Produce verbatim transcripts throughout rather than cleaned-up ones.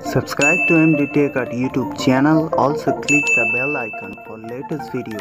Subscribe to M D Tech Art YouTube channel. Also click the bell icon for latest video.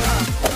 Come on.